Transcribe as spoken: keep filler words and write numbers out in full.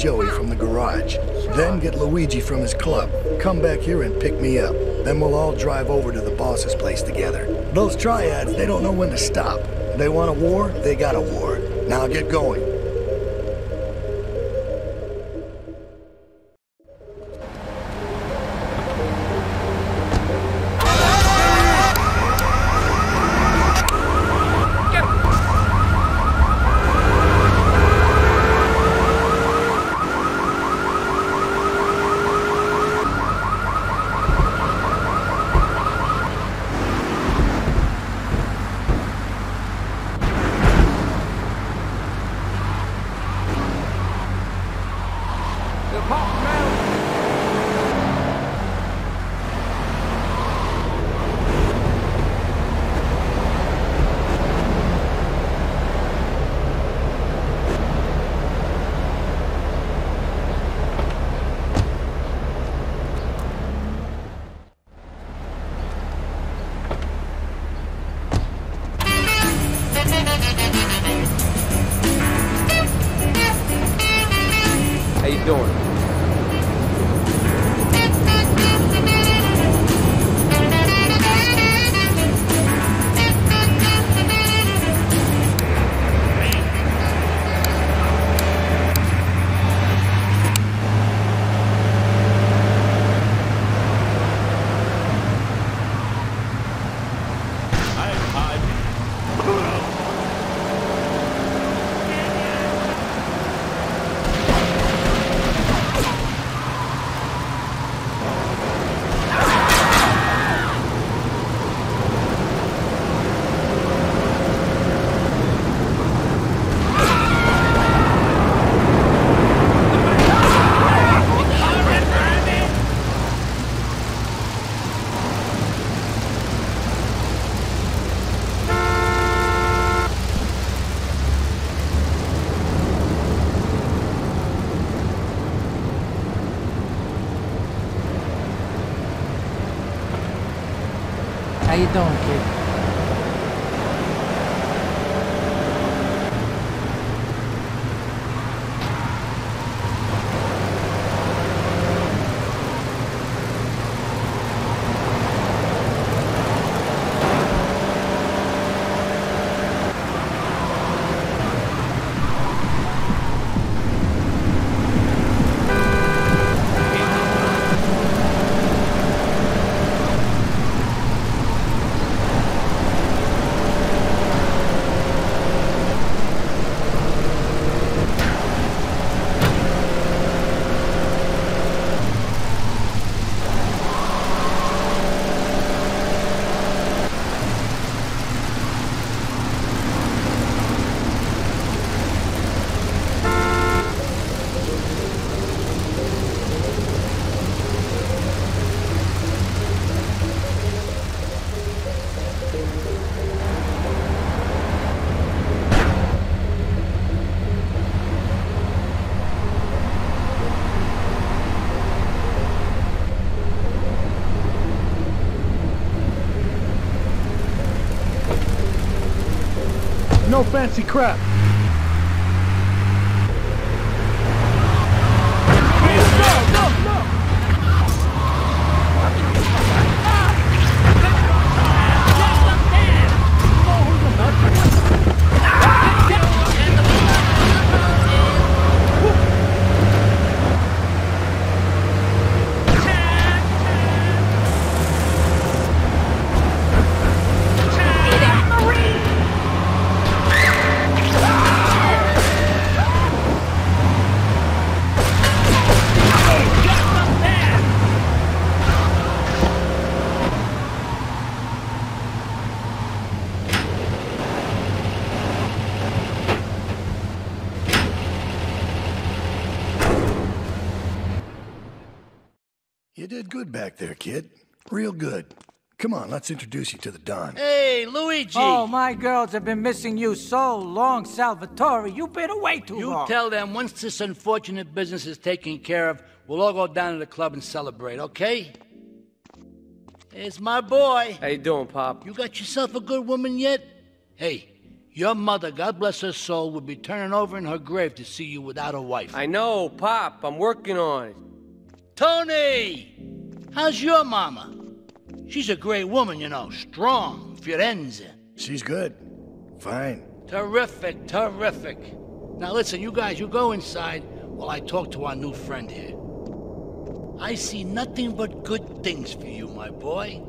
Joey from the garage, then get Luigi from his club, come back here and pick me up. Then we'll all drive over to the boss's place together. Those triads, they don't know when to stop. They want a war, they got a war. Now get going. No fancy crap. Good back there, kid. Real good. Come on, let's introduce you to the Don. Hey, Luigi! Oh, my girls have been missing you so long, Salvatore. You've been away too long. You tell them once this unfortunate business is taken care of, we'll all go down to the club and celebrate, okay? It's my boy. How you doing, Pop? You got yourself a good woman yet? Hey, Your mother, God bless her soul, would be turning over in her grave to see you without a wife. I know, Pop. I'm working on it. Tony! How's your mama? She's a great woman, you know. Strong. Fiorenza. She's good. Fine. Terrific. Terrific. Now, listen, you guys, you go inside while I talk to our new friend here. I see nothing but good things for you, my boy.